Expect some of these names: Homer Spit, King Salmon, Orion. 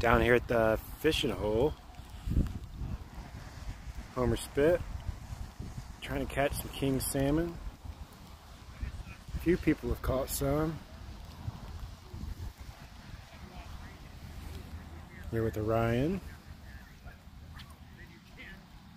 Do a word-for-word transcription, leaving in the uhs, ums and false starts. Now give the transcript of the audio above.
down here at the fishing hole. Homer Spit, trying to catch some king salmon. A few people have caught some. Here with Orion.